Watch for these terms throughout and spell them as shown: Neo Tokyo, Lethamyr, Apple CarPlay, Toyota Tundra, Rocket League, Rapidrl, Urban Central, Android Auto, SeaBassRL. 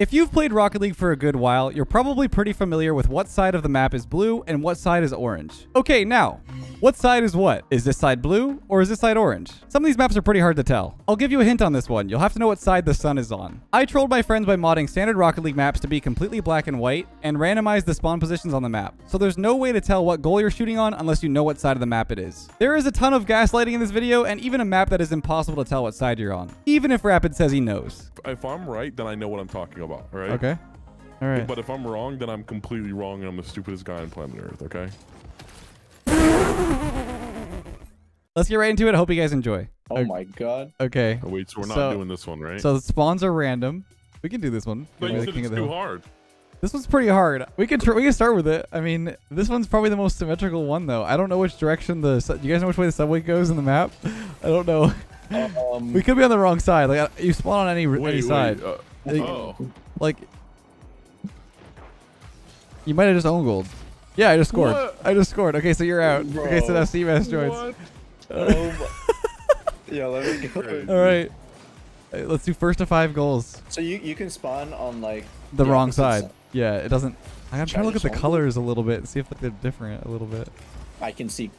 If you've played Rocket League for a good while, you're probably pretty familiar with what side of the map is blue and what side is orange. Okay, now, what side is what? Is this side blue or is this side orange? Some of these maps are pretty hard to tell. I'll give you a hint on this one. You'll have to know what side the sun is on. I trolled my friends by modding standard Rocket League maps to be completely black and white and randomized the spawn positions on the map. So there's no way to tell what goal you're shooting on unless you know what side of the map it is. There is a ton of gaslighting in this video and even a map that is impossible to tell what side you're on, even if Rapid says he knows. If I'm right, then I know what I'm talking about, right? Okay. All right. But if I'm wrong, then I'm completely wrong and I'm the stupidest guy on planet Earth, okay? Let's get right into it. I hope you guys enjoy. Oh my god. Okay. Oh, wait, so we're not doing this one, right? So the spawns are random. We can do this one. But you said it's too hard. This one's pretty hard. We can start with it. I mean, this one's probably the most symmetrical one though. I don't know which direction the. Do you guys know which way the subway goes in the map? I don't know. We could be on the wrong side. Like you spawn on any side. Like you might have just own gold. Yeah, I just scored. What? I just scored. Okay, so you're out. Bro. Okay, so now SeaBass joins. Yeah, let me go. All right. Let's do first to 5 goals. So you can spawn on like the wrong side. Yeah, it doesn't. I'm trying to look at the colors a little bit and see if they're different a little bit. I can see.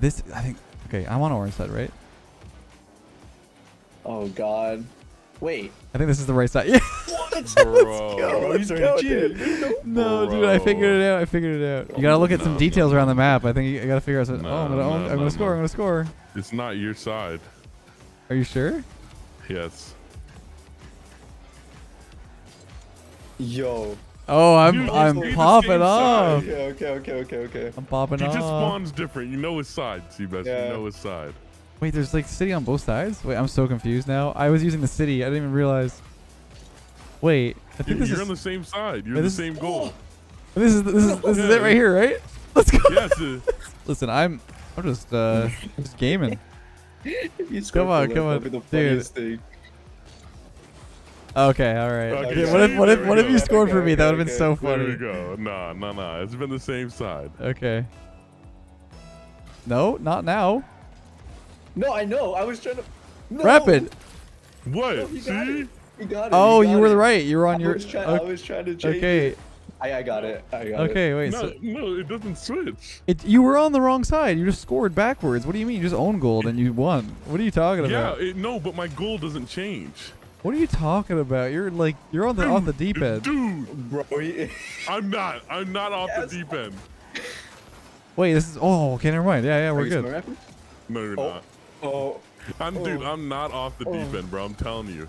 This I think. Okay, I'm on orange side, right? Oh god. Wait. I think this is the right side. Yeah. What? Bro, he's cheating. No, dude, I figured it out. I figured it out. You gotta look at some details around the map. I think I gotta figure out something. Oh, I'm gonna score. I'm gonna score. It's not your side. Are you sure? Yes. Yo. Oh, I'm popping off. Okay. I'm popping off. He just spawns different. You know his side, SeaBass. Yeah. You know his side. Wait, there's like city on both sides? Wait, I'm so confused now. I was using the city. I didn't even realize. Wait, I think you're on the same side. You're the same goal. This is it right here, right? Let's go. Yes. Listen, I'm just gaming. Come on, dude. Okay, all right. Okay, what if you scored for me? That would have been so funny. There you go. Nah. It's been the same side. Okay. No, not now. No, I know. I was trying to. No. Rapid. What? No, you got it. You were right. You were on your. I was trying to change. Okay. I got it. Okay, wait. No, it doesn't switch. You were on the wrong side. You just scored backwards. What do you mean? You just own gold and you won. What are you talking about? Yeah, no, but my goal doesn't change. What are you talking about? You're like you're on the deep end. Dude, bro, I'm not off the deep end. Wait, this is. Oh, okay, never mind. Yeah, we're good. No, you're not. Oh, dude, I'm not off the deep end, bro. I'm telling you,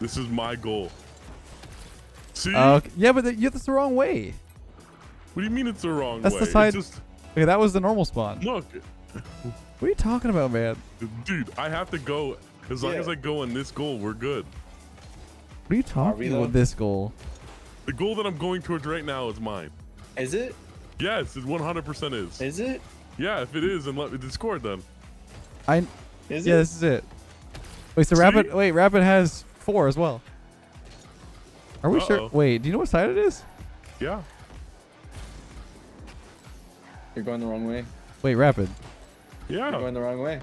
this is my goal. See? Yeah, but that's the wrong way. What do you mean it's the wrong way? That's the side. Okay, that was the normal spawn. Look. What are you talking about, man? Dude, I have to go. As long as I go on this goal, we're good. What are you talking about? This goal? The goal that I'm going towards right now is mine. Is it? Yes, it 100% is. Is it? Yeah, if it is, then let me score then. Yeah, this is it. Wait, so Rapid has 4 as well. Are we sure? Wait, do you know what side it is? Yeah. You're going the wrong way. Wait, Rapid. Yeah. You're going the wrong way.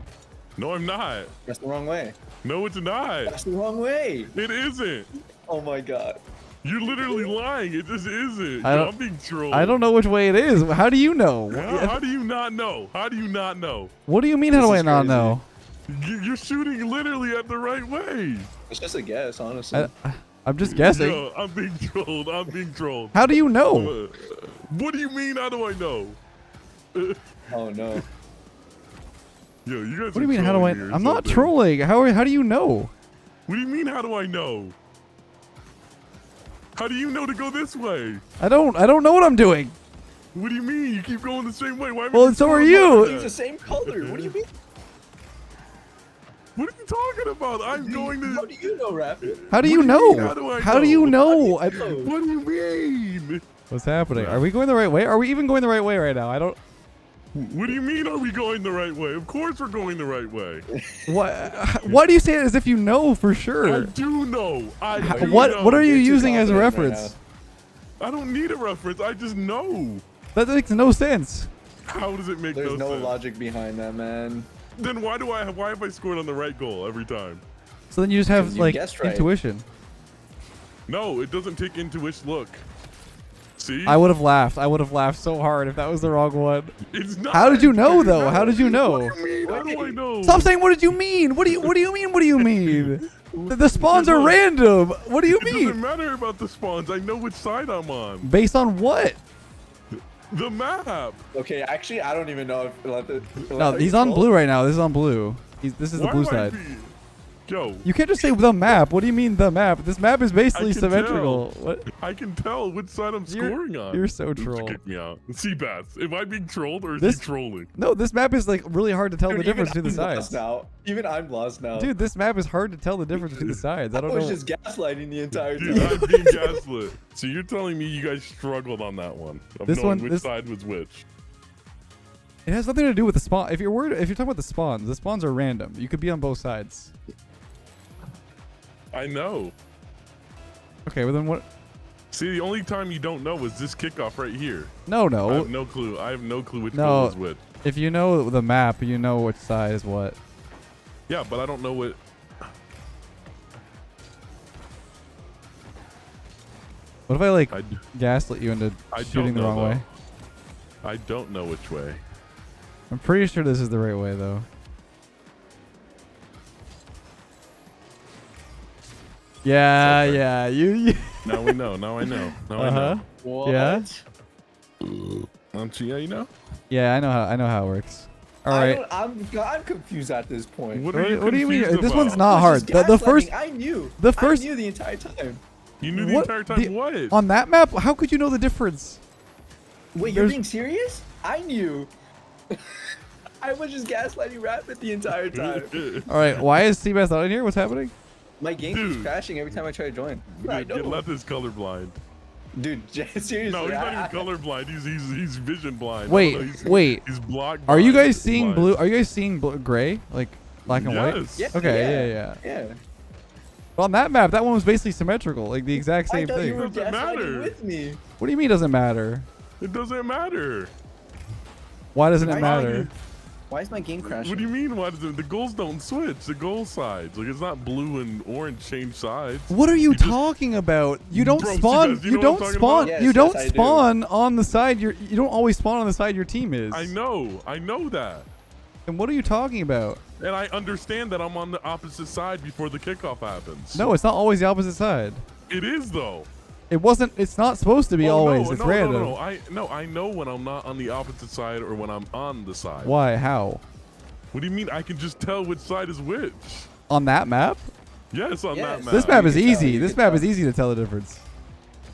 No, I'm not. That's the wrong way. No, it's not. That's the wrong way. It isn't. Oh my god. You're literally lying. It just isn't. I'm being trolled. I don't know which way it is. How do you know? How do you not know? How do you not know? What do you mean, how do I not know? You're shooting literally at the right way. It's just a guess, honestly. I'm just guessing. Yo, I'm being trolled. How do you know? What do you mean, how do I know? Oh, no. Yo, you guys what do you mean, how do I? I'm not trolling. How do you know? What do you mean, how do I know? How do you know to go this way? I don't know what I'm doing. What do you mean? You keep going the same way. Why? Well, and so are you. It's the same color. What do you mean? What are you talking about? I'm going to. How do you know, Rapid? How do you know? How do you know? What do you mean? What's happening? Are we going the right way? Are we even going the right way right now? I don't. What do you mean? Are we going the right way? Of course we're going the right way. What? Why do you say it as if you know for sure? I do know. I know. What are you using as a reference? I don't need a reference. I just know. That makes no sense. How does it make no sense? There's no logic behind that, man. Then why have I scored on the right goal every time? So then you just have like intuition. No, it doesn't take intuition. Look. See? I would have laughed. I would have laughed so hard if that was the wrong one. It's not. How did you know though? How did you know? How do I know? Stop saying what did you mean? What do you mean? The spawns are random. What do you mean? It doesn't matter about the spawns. I know which side I'm on. Based on what? The map. Okay, actually, I don't even know if no, he's on blue right now. This is on blue. This is the blue side. Yo. You can't just say the map. What do you mean the map? This map is basically symmetrical. What? I can tell which side I'm scoring on. You're so troll. Kick me out. SeaBass, am I being trolled or is he trolling? No, this map is like really hard to tell the difference between the sides. Even I'm lost now. Dude, this map is hard to tell the difference between the sides. I don't know. I was just gaslighting the entire time. Dude, I'm being gaslit. So you're telling me you guys struggled on that one. Which side was which. It has nothing to do with the spawn. If you're worried, if you're talking about the spawns are random. You could be on both sides. I know. Okay, well then what? See, the only time you don't know is this kickoff right here. No. I have no clue. I have no clue which one is which. If you know the map, you know which side is what. Yeah, but I don't know what. What if I like gaslit you into shooting the wrong way? I don't know which way. I'm pretty sure this is the right way though. Yeah, okay. Yeah. You. Now we know. Now I know. Now I know. What? Yeah. Yeah, you know. Yeah, I know how. I know how it works. All right. I'm confused at this point. What do you mean? About? This one's not hard. The first. I knew. The first. I knew the entire time. You knew the entire time. What? On that map, how could you know the difference? Wait, you're being serious? I knew. I was just gaslighting Rapid the entire time. All right. Why is SeaBass not in here? What's happening? My game keeps crashing every time I try to join. Dude, Leth is colorblind. Dude, seriously. No, he's not even colorblind. He's vision blind. Wait, wait. He's blocked. Are you guys seeing blue? Are you guys seeing gray? Like black and white? Yes. Okay, yeah. Well, on that map, that one was basically symmetrical. Like the exact same thing. It doesn't matter. With me. What do you mean it doesn't matter? It doesn't matter. Why doesn't it matter? Why is my game crashing? What do you mean? Why does the goals don't switch? The goal sides, like it's not blue and orange change sides. What are you talking about? You don't spawn. You don't spawn. You don't spawn on the side. You don't always spawn on the side your team is. I know. I know that. And what are you talking about? And I understand that I'm on the opposite side before the kickoff happens. No, it's not always the opposite side. It is though. It wasn't. It's not supposed to be always. No, it's random. I know when I'm not on the opposite side or when I'm on the side. Why? How? What do you mean? I can just tell which side is which. On that map? Yes, on that map. This map is easy. This map is easy to tell the difference.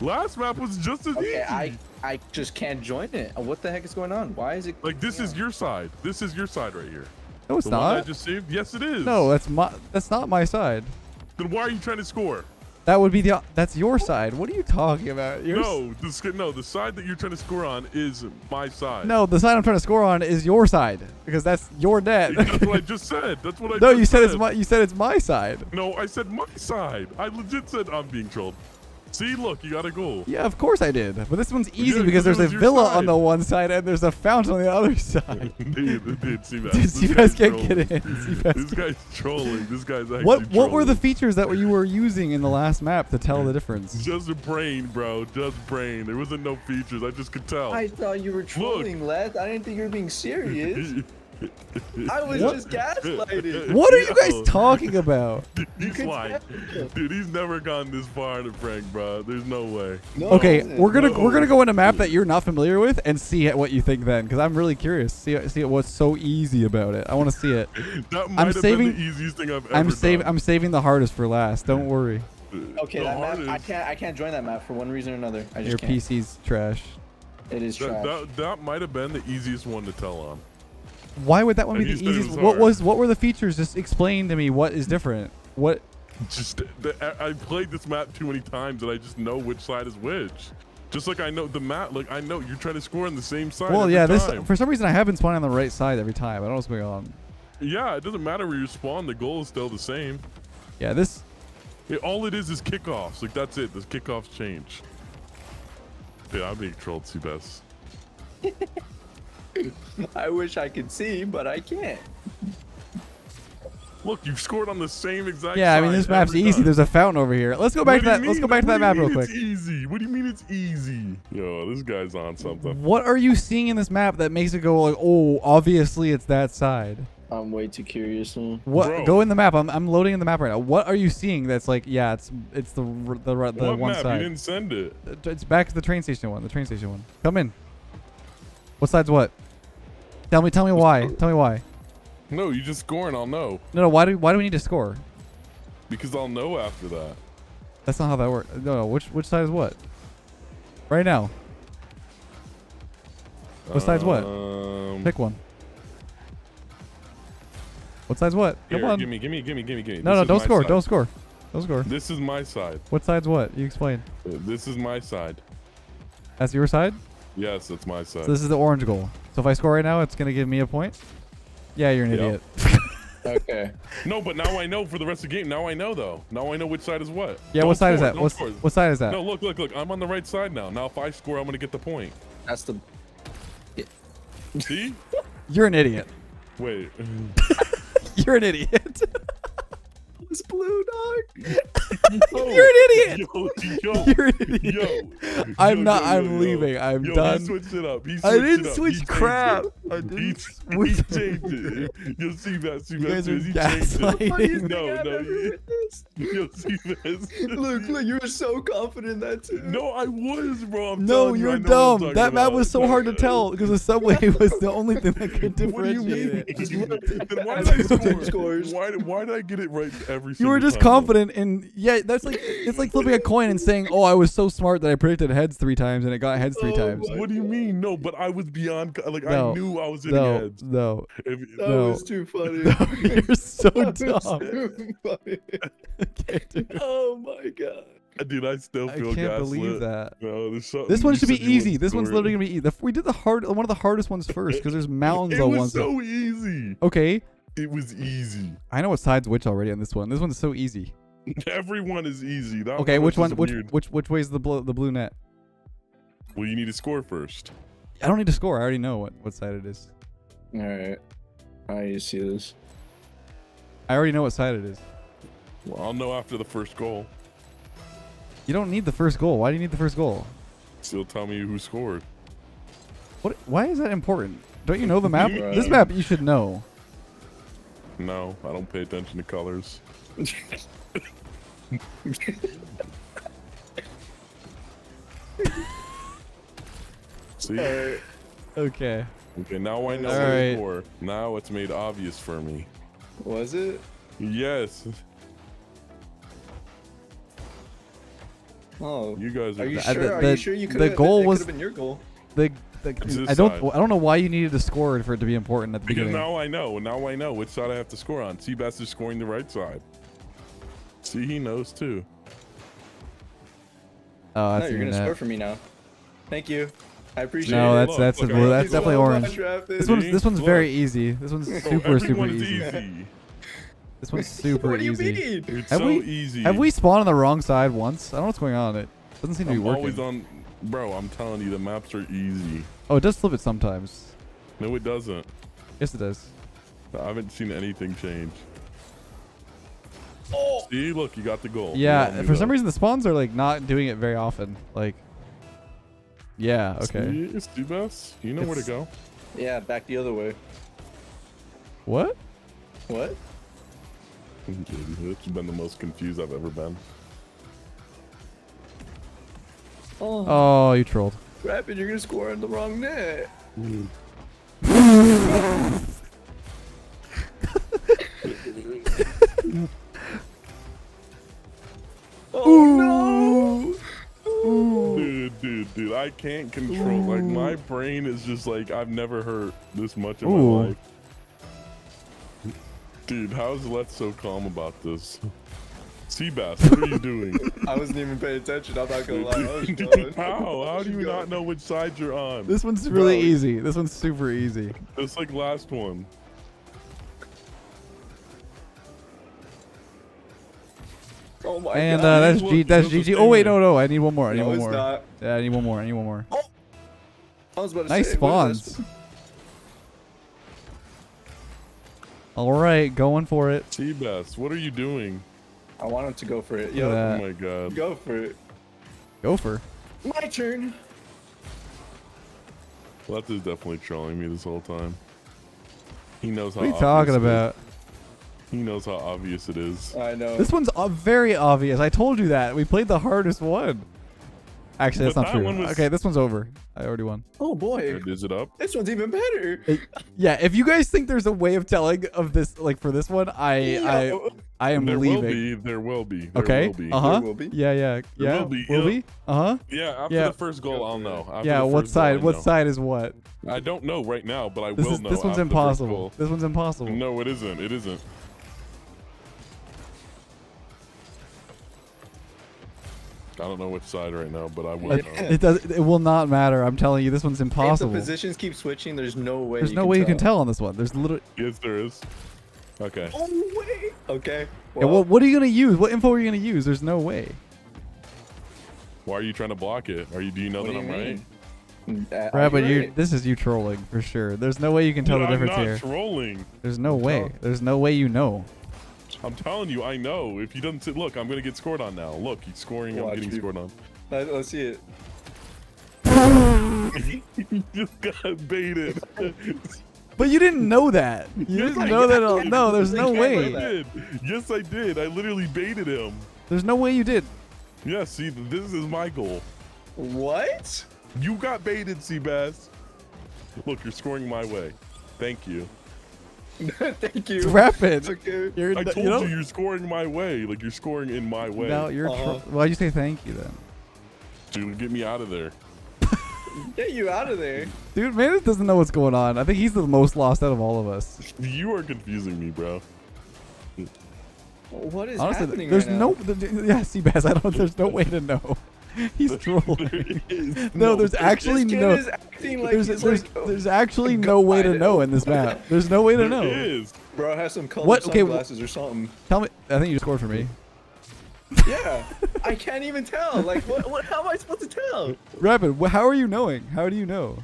Last map was just as easy. I just can't join it. What the heck is going on? Why is it? Like this is your side. This is your side right here. No, it's not. The one I just saved. Yes, it is. No, that's my. That's not my side. Then why are you trying to score? That would be the. That's your side. What are you talking about? No, the side that you're trying to score on is my side. No, the side I'm trying to score on is your side because that's your net. That's what I just said. That's what I. No, you said it's my. You said it's my side. No, I said my side. I legit said I'm being trolled. See, look, you got a goal. Yeah, of course I did. But this one's easy because there's a villa on the one side and there's a fountain on the other side. Dude, SeaBass can't get in. This guy's trolling. This guy's actually trolling. What were the features that you were using in the last map to tell the difference? Just a brain, bro. Just brain. There wasn't no features. I just could tell. I thought you were trolling, Leth. I didn't think you were being serious. I was just gaslighted. What are you guys talking about? Dude, he's lying. Dude, he's never gone this far in a prank, bro. There's no way. No, okay, we're gonna go into a map that you're not familiar with and see what you think then, because I'm really curious. See what's so easy about it. I want to see it. That might have been the easiest thing I've ever done. I'm saving the hardest for last. Don't worry. Okay, that map, I can't join that map for one reason or another. I just can't. PC's trash. It is trash. That might have been the easiest one to tell on. Why would that one be the easiest? What were the features? Just explain to me what is different. What? Just I played this map too many times that I just know which side is which. Just like I know the map. Like I know you're trying to score on the same side. Well, yeah. This for some reason I have been spawning on the right side every time. I don't know what's going on. Yeah, it doesn't matter where you spawn. The goal is still the same. Yeah, this. All it is kickoffs. Like that's it. The kickoffs change. Dude, I'm being trolled, SeaBass. I wish I could see, but I can't. Look, you've scored on the same exact. Yeah, I mean this map's easy. There's a fountain over here. Let's go back to that. Let's go back to that map real quick. It's easy. What do you mean it's easy? Yo, this guy's on something. What are you seeing in this map that makes it go like, oh, obviously it's that side? I'm way too curious now. What? Bro. Go in the map. I'm loading in the map right now. What are you seeing that's like, yeah, it's the one map? Side. You didn't send it. It's back to the train station one. The train station one. Come in. What side's what? Tell me why. Tell me why. No, you just score and I'll know. No, why do we need to score? Because I'll know after that. That's not how that works. No, which side is what? Right now. What side's what? Pick one. What side's what? Come on. Give me. No, don't score. Don't score. Don't score. This is my side. What side's what? You explain. This is my side. That's your side? Yes, that's my side. So this is the orange goal. So if I score right now, it's going to give me a point? Yeah, you're an idiot. Okay. No, but now I know for the rest of the game. Now I know, though. Now I know which side is what. Yeah, what side is that? What side is that? No, look. I'm on the right side now. Now if I score, I'm going to get the point. That's the... Yeah. See? You're an idiot. Wait. You're an idiot. It's blue, dog. Yo, you're an idiot. You're an idiot. I'm leaving. I'm done. He switched it up. I didn't switch crap. He changed it. You'll see that. You'll see this. Look, you were so confident in that too. No, I was, bro. No, you're dumb. That map was so hard to tell because the subway was the only thing that could differentiate it. Then why did I score? Why did I get it right every single time? You were just confident in. Yeah, that's like, it's like flipping a coin and saying, oh, I was so smart that I predicted heads 3 times and it got heads 3 times. What do you mean? No, but I was beyond, like, no, I knew I was hitting heads. No, that was too funny. No, you're so dumb. Oh my God. Dude, I still feel gaslit. I can't believe that. No, this one should be easy. This one's literally going to be easy. We did one of the hardest ones first because there's mountains on one side. It was so easy. Okay. It was easy. I know what side's which already on this one. This one's so easy. Everyone is easy. That okay, which way is the blue net? Well, you need to score first. I don't need to score. I already know what side it is. All right. I see this. I already know what side it is. Well, I'll know after the first goal. You don't need the first goal. Why do you need the first goal? Still tell me who scored. What? Why is that important? Don't you know the map? Yeah. This map you should know. No, I don't pay attention to colors. See? Okay. Okay, now I know what for. Now it's made obvious for me. Was it? Yes. Oh, you guys are. You sure? Are you sure you could have? The goal was been your goal. I don't know why you needed to score for it to be important at the beginning. Because now I know which side I have to score on. SeaBass is scoring the right side. See, he knows too. Oh, that's you're gonna score for me now. Thank you. I appreciate it. No, that's definitely orange. This one's very easy. This one's super easy. This one's super easy. What do you mean? It's so easy. Have we spawned on the wrong side once? I don't know what's going on. It doesn't seem to be working. Always on, bro. I'm telling you, the maps are easy. Oh, it does flip it sometimes. No, it doesn't. Yes, it does. I haven't seen anything change. Oh. See, look, you got the goal. Yeah, for some reason the spawns are like not doing it very often. Like, yeah, okay. It's SeaBass. You know where to go. Yeah, back the other way. What? What? It's been the most confused I've ever been. Oh, you trolled. Rapid, you're gonna score on the wrong net. Dude, I can't control. Like, my brain is just like, I've never hurt this much in my life. Dude, how's Let so calm about this? SeaBass, what are you doing? I wasn't even paying attention. I'm not gonna lie. Dude, how do you not know which side you're on? This one's really easy. This one's super easy. It's like last one. Oh my God. That's GG. Oh wait, no. I need one more. I need one more. Not. Yeah, I need one more. Oh. I was about to say, nice spawns. All right, going for it. SeaBass, what are you doing? I want him to go for it. Yeah. Oh my god. Go for it. Go for. My turn. Left is definitely trolling me this whole time. He knows how. What are you talking about? He knows how obvious it is. I know. This one's very obvious. I told you that. We played the hardest one. Actually, that's not true. Okay, this one's over. I already won. Oh boy. Is it up? This one's even better. Yeah, if you guys think there's a way of telling of this, like for this one, I am leaving. There will be. Okay. Yeah. Will be. Yeah. After the first goal, I'll know. What side is what? I don't know right now, but I will know. This one's impossible. No, it isn't. I don't know which side right now, but I will know. It will not matter. I'm telling you, this one's impossible. If the positions keep switching, there's no way. There's no way you can tell on this one. There's literally. Yes, there is. Okay. Oh wait. Okay. Well, yeah, well, what are you gonna use? What info are you gonna use? There's no way. Why are you trying to block it? Do you know that I'm right? Brad, this is you trolling for sure. There's no way you can tell the difference here. I'm not trolling. There's no way. There's no way you know. I'm telling you, I know. If he doesn't sit, look, I'm gonna get scored on now. Look, he's scoring. Watch, I'm getting scored on. Let's see it. You just got baited. But you didn't know that. You didn't know that. No, there's no way. Yes, I did. I literally baited him. There's no way you did. Yeah, see, this is my goal. What? You got baited, SeaBass. Look, you're scoring my way. Thank you. Thank you. It's Rapid. Okay. I told you, you're scoring my way. Like, you're scoring in my way. No, you're. Why'd you say thank you then? Dude, get me out of there. Get you out of there. Dude, man, it doesn't know what's going on. I think he's the most lost out of all of us. You are confusing me, bro. What is happening? Honestly, there's no. Yeah, SeaBass, there's no way to know. He's trolling. There's actually no way to know in this map. There's no way to know. Is. Bro, have some colored sunglasses or something. Tell me. I think you just scored for me. Yeah. I can't even tell. Like, what? How am I supposed to tell? Rapid, how are you knowing? How do you know?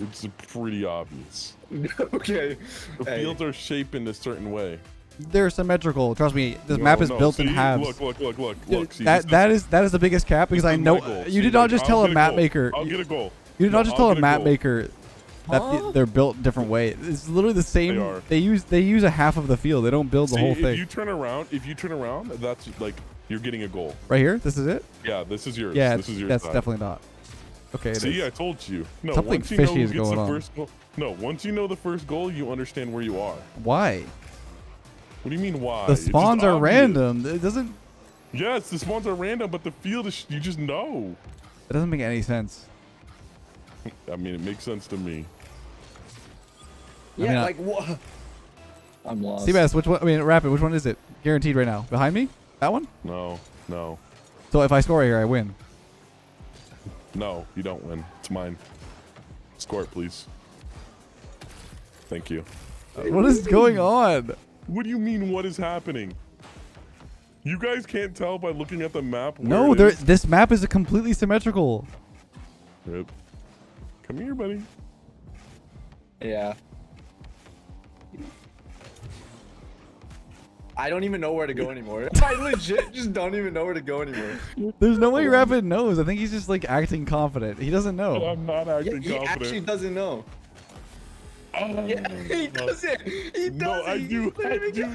It's pretty obvious. Okay. The fields are shaped in a certain way. They're symmetrical. Trust me, this map is built in halves. Look. That is the biggest cap because I know you did not just tell a map maker. I'll get a goal. You did not just tell a map maker that they're built different way. It's literally the same. They use a half of the field. They don't build the whole thing. If you turn around, that's like you're getting a goal. Right here. This is it. Yeah, this is yours. Yeah, this is yours. That's definitely not. Okay. See, I told you. Something fishy is going on. No, once you know the first goal, you understand where you are. Why? What do you mean why? The spawns are random. It doesn't. Yes, the spawns are random, but the field is. You just know. It doesn't make any sense. I mean, it makes sense to me. Yeah, like what? I'm lost. SeaBass, which one? I mean, Rapid, which one is it? Guaranteed right now. Behind me? That one? No. So if I score right here, I win. No, you don't win. It's mine. Score it, please. Thank you. What is going on? What do you mean? What is happening? You guys can't tell by looking at the map. No, this map is completely symmetrical. Rip. Come here, buddy. Yeah. I don't even know where to go anymore. I legit just don't even know where to go anymore. There's no way Rapid knows. I think he's just like acting confident. He doesn't know. I'm not acting confident. He actually doesn't know. Oh, yeah, he doesn't. He doesn't. No, I do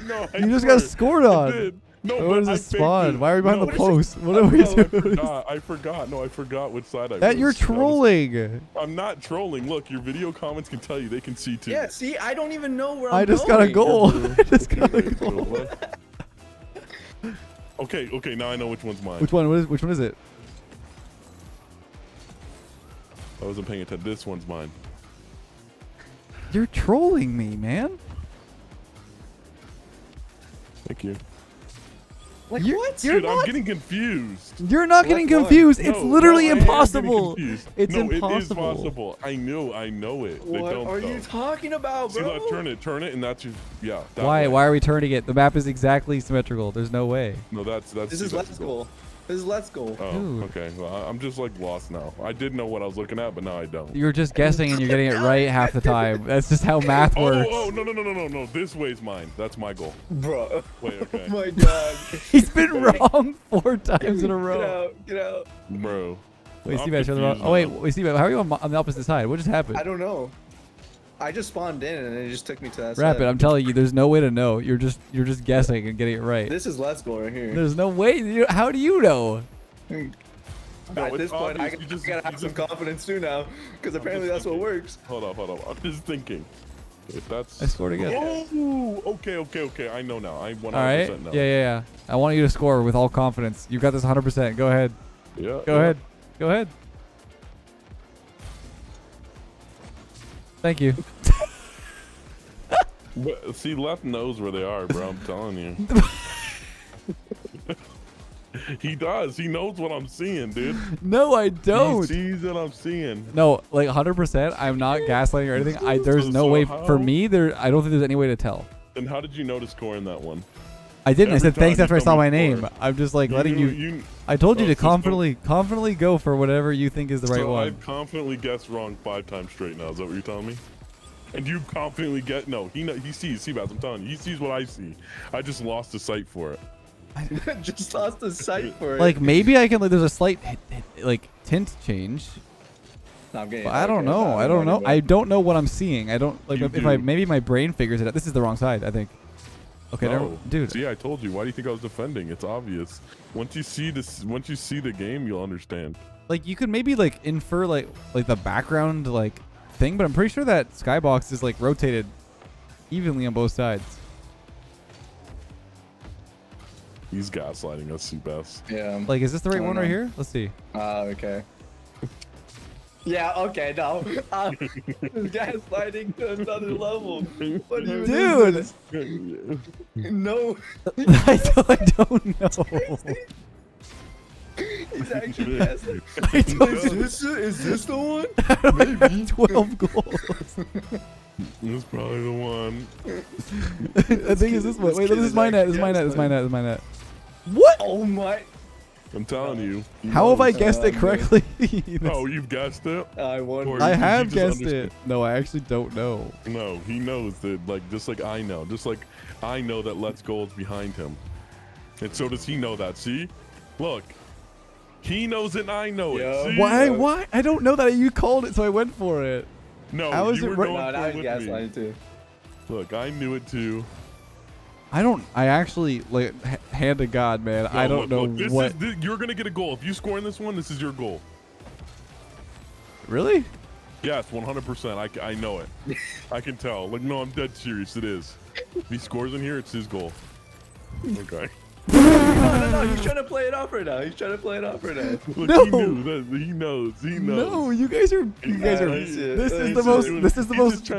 know. You just got scored on. No, where does it spawn? Why are we behind the post? What are we doing? I forgot. No, I forgot which side I was. That you're trolling. I'm not trolling. Look, your video comments can tell you. They can see too. Yeah, see, I don't even know where I'm going. I just got a goal. Okay, now I know which one's mine. Which one? Which one is it? I wasn't paying attention. This one's mine. You're trolling me, man. Thank you. Like what? I'm getting confused. You're not getting confused. It's literally impossible. It's impossible. It is possible. I know it. What are you talking about, bro? See, like, turn it, and that's your. Yeah. Why? Why are we turning it? The map is exactly symmetrical. There's no way. No, that's. This is less cool. is let's go. Oh, dude. Okay. Well, I'm just like lost now. I did know what I was looking at, but now I don't. You were just guessing and you're getting it right half the time. That's just how math works. Oh, no. This way's mine. That's my goal. Bro. Wait, okay. Oh my God. He's been wrong 4 times in a row. Get out. Bro. Wait, Steve, wait, Steve, how are you on the opposite side? What just happened? I don't know. I just spawned in and it just took me to that side. Rapid, I'm telling you, there's no way to know. You're just guessing and getting it right. This is Let's Go right here. There's no way. How do you know? No, at this point, I gotta have some confidence too now, because apparently that's what works. Hold up. I'm just thinking. If that's... I scored again. Oh, okay. I know now. I 100% know. Yeah. I want you to score with all confidence. You've got this 100%. Go ahead. Yeah. Go ahead. Thank you. See, Left knows where they are, bro. I'm telling you. He does. He knows what I'm seeing, dude. No, I don't. He sees what I'm seeing. No, like 100%. I'm not gaslighting or anything. There's no way for me. I don't think there's any way to tell. And how did you know to score in that one? I didn't. I said thanks after I saw my name. I'm just like letting you. I told you to confidently go for whatever you think is the right one. I've confidently guessed wrong 5 times straight now. Is that what you're telling me? And you confidently get no. He sees. Seabass, I'm telling you, he sees what I see. I just lost the sight for it. I just lost the sight for it. Like maybe I can. Like, there's a slight like tint change. I don't know. I don't know what I'm seeing. I don't like if I maybe my brain figures it out. This is the wrong side, I think. Okay, no. Dude. See, I told you. Why do you think I was defending? It's obvious. Once you see the game, you'll understand. Like you could maybe like infer like the background like thing, but I'm pretty sure that skybox is like rotated evenly on both sides. He's gaslighting us, Seabass. Yeah. Like, is this the right one right here? Let's see. Okay. Yeah, okay, no. Gaslighting to another level. What do you Dude! No. I don't know. He's actually gaslighting. Is this the one? Maybe 12 goals. That's probably the one. I think it's this one. Wait, this is my net. This is my net. What? Oh my. I'm telling you. How have I guessed it correctly? No, you've guessed it. I won. I have guessed it. No, I actually don't know. No, he knows that. Like just like I know. Just like I know that Let's Go is behind him, and so does he know that. See, look, he knows it. And I know it. See? Why? Why? I don't know that you called it, so I went for it. No, I was gaslighting too. Look, I knew it too. I actually, like, hand to God, man. No, I don't know what. You're going to get a goal. If you score in this one, this is your goal. Really? Yes, 100%. I know it. I can tell. Like, no, I'm dead serious. It is. If he scores in here, it's his goal. Okay. No. He's trying to play it off right now. Look, no. He knows. No, you guys are. This is the most.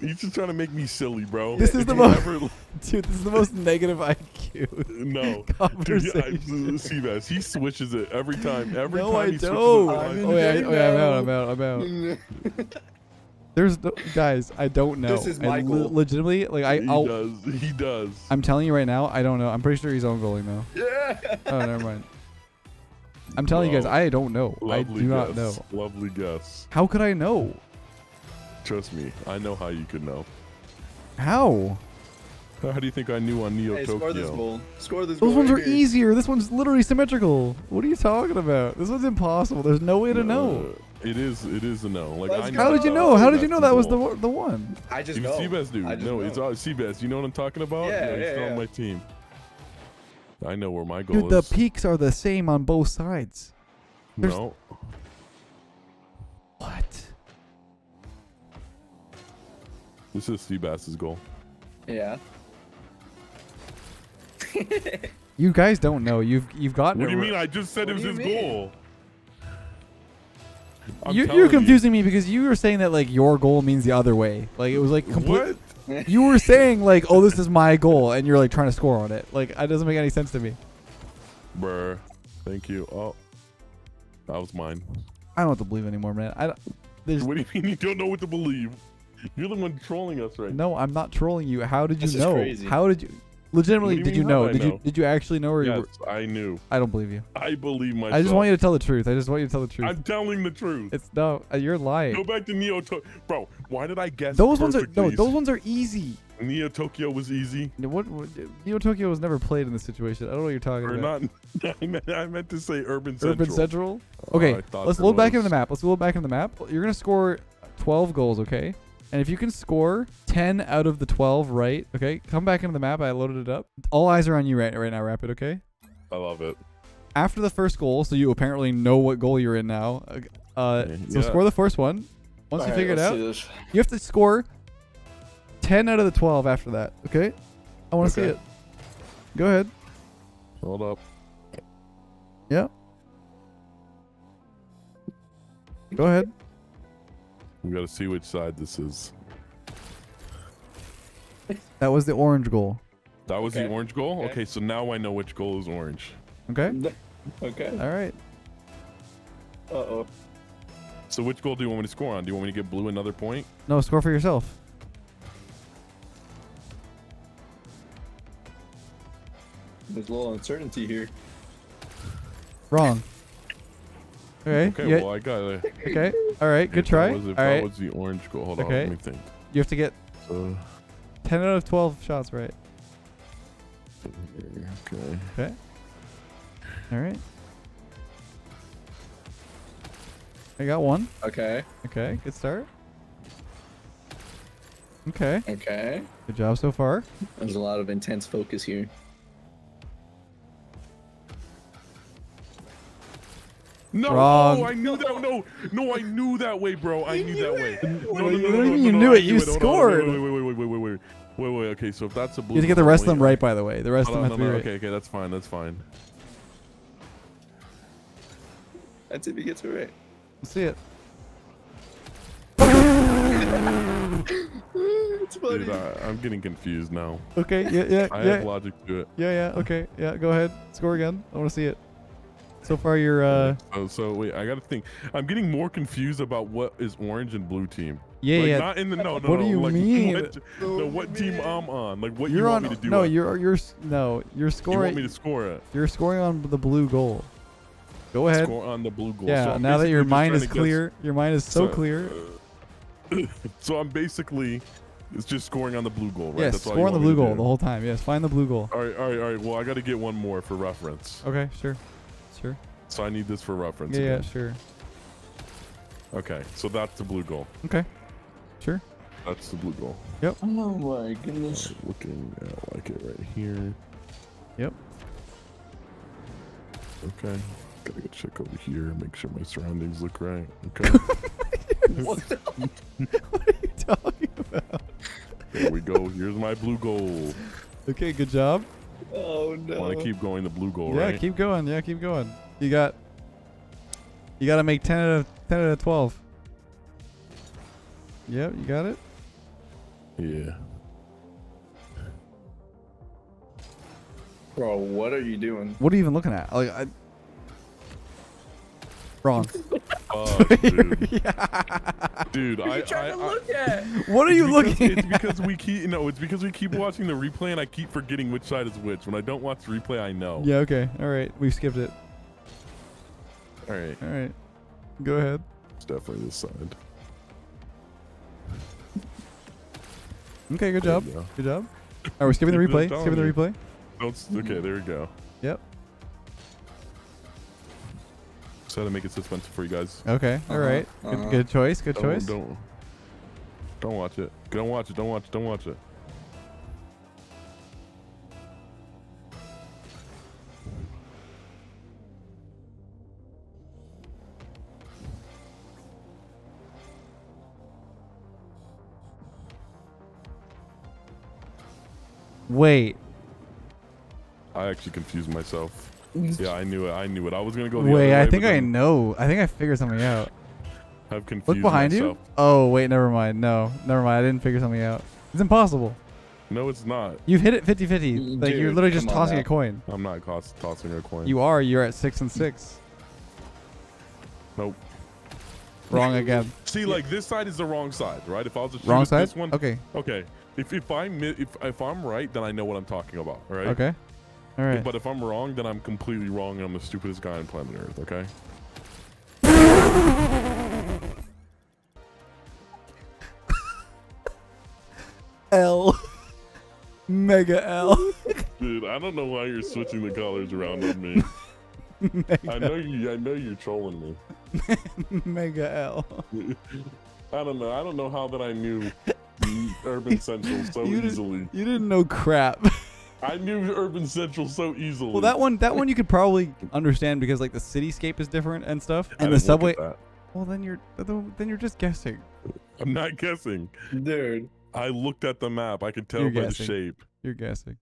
He's just trying to make me silly, bro. This is the most negative IQ. No, dude, Seabass, he switches it every time. Every time he switches it. No, I don't. I'm out. There's no, guys, I don't know. This is my goal. Legitimately, like he does. I'm telling you right now, I don't know. I'm pretty sure he's on goalie now. Yeah. Oh, never mind. I'm telling you guys, I don't know. I do not know. Lovely guess. How could I know? Trust me, I know how you could know. How? How do you think I knew on Neo Tokyo? Score this goal. Those ones are easier. This one's literally symmetrical. What are you talking about? This one's impossible. There's no way to know. It is a no. Like I know. How did you know? How did you know that was the one? I just know. Seabass, dude. No, it's Seabass. You know what I'm talking about? Yeah, he's on my team. I know where my goal is. Dude, the peaks are the same on both sides. No. What? This is Seabass's goal. Yeah. You guys don't know. You've gotten. What do you mean? I just said it was his goal. You're confusing me because you were saying that like your goal means the other way. Like it was like complete. What? You were saying like, oh, this is my goal, and you're like trying to score on it. Like it doesn't make any sense to me. Bruh. Thank you. Oh, that was mine. I don't have to believe anymore, man. What do you mean you don't know what to believe? You're the one trolling us right now. No, I'm not trolling you. How did you know? Crazy. How did you? Legitimately, did you actually know? Or yes, you were... I knew. I don't believe you. I believe myself. I just want you to tell the truth. I just want you to tell the truth. I'm telling the truth. It's no, you're lying. Go back to Neo Tokyo, bro. Why did I guess? Those ones are no. Those ones are easy. Neo Tokyo was easy. What? Neo Tokyo was never played in this situation. I don't know what you're talking about. Not. I meant to say Urban Central. Urban Central. Okay, let's load back into the map. Let's load back into the map. You're gonna score 12 goals, okay? And if you can score 10 out of the 12 right, okay, come back into the map. I loaded it up. All eyes are on you right now, Rapid, okay? I love it. After the first goal, so you apparently know what goal you're in now. So score the first one. Once you figure it out, you have to score 10 out of the 12 after that, okay? I want to see it. Go ahead. Hold up. Yeah. Go ahead. We gotta see which side this is. That was the orange goal. That was the orange goal? Okay, so now I know which goal is orange. Okay. Okay. All right. Uh-oh. So which goal do you want me to score on? Do you want me to give blue another point? No, score for yourself. There's a little uncertainty here. Wrong. Okay. Okay. Well, I got it. Okay. All right. Good try. That was the orange goal. Hold on. Let me think. You have to get 10 out of 12 shots right. Okay. Okay. All right. I got one. Okay. Okay. Good start. Okay. Okay. Good job so far. There's a lot of intense focus here. No, wrong. I knew that. No, I knew that way, bro. I knew that way. You knew it. You scored. Wait. Okay, so if that's a blue, you have to get the rest of them right. By the way, the rest of them have to be right. Okay, that's fine. That's fine. That's if he gets it right. Let's see it. It's funny. Dude, I'm getting confused now. Okay. Yeah. I have logic to it. Yeah. Okay. Yeah. Go ahead. Score again. I want to see it. So far, you're. So wait, I gotta think. I'm getting more confused about what is orange and blue team. Yeah, like, yeah. Not in the no. What do you mean? What team I'm on? Like what you want me to do? No, you're scoring. You want me to score it? You're scoring on the blue goal. Go ahead. Score on the blue goal. Yeah. So now that your mind is clear, your mind is so clear. So I'm basically. It's just scoring on the blue goal, right? Yes, that's score on the blue goal the whole time. Yes, find the blue goal. All right. Well, I gotta get one more for reference. Okay, sure. Sure. So I need this for reference. Yeah, sure. Okay, so that's the blue goal. Okay. Sure. That's the blue goal. Yep. Oh my goodness. Right, looking at like it right here. Yep. Okay. Gotta go check over here. Make sure my surroundings look right. Okay. What are you talking about? There we go. Here's my blue goal. Okay. Good job. Oh no! Want to keep going? The blue goal, right? Yeah, keep going. Yeah, keep going. You got to make 10 out of 12. Yep, you got it. Yeah. Bro, what are you doing? What are you even looking at? Like, wrong. Dude. Yeah. Dude, what are you trying to look at? What are you looking at? It's because we keep watching the replay and I keep forgetting which side is which. When I don't watch the replay, I know. Yeah, okay. All right. We've skipped it. All right. All right. Go ahead. It's definitely this side. Okay, good job. Good job. All right, we're skipping the replay. Skipping the replay. Okay, there we go. Yep. To make it suspenseful for you guys. Okay. All right. Good choice. Good choice. Don't watch it. Don't watch it. Don't watch it. Don't watch it. Wait. I actually confused myself. Yeah, I knew it. I knew it. I was gonna go the other way. I think I know. I think I figured something out. I've confused myself. Look behind you. Oh wait, never mind. No, never mind. I didn't figure something out. It's impossible. No, it's not. You've hit it 50-50. Like you're literally just tossing a coin. I'm not tossing a coin. You are. You're at 6 and 6. Nope. Wrong again. See, like this side is the wrong side, right? If I was to shoot this one. Okay. Okay. If I'm right, then I know what I'm talking about, all right? Okay. All right. But if I'm wrong, then I'm completely wrong, and I'm the stupidest guy on planet Earth, okay? L. Mega L. Dude, I don't know why you're switching the colors around on me. Mega. I know you're trolling me. Mega L. I don't know how that I knew Urban Central so easily. You didn't know crap. I knew Urban Central so easily. Well, that one you could probably understand because like the cityscape is different and stuff, and the subway. Well, then you're just guessing. I'm not guessing, dude. I looked at the map. I could tell by the shape. You're guessing.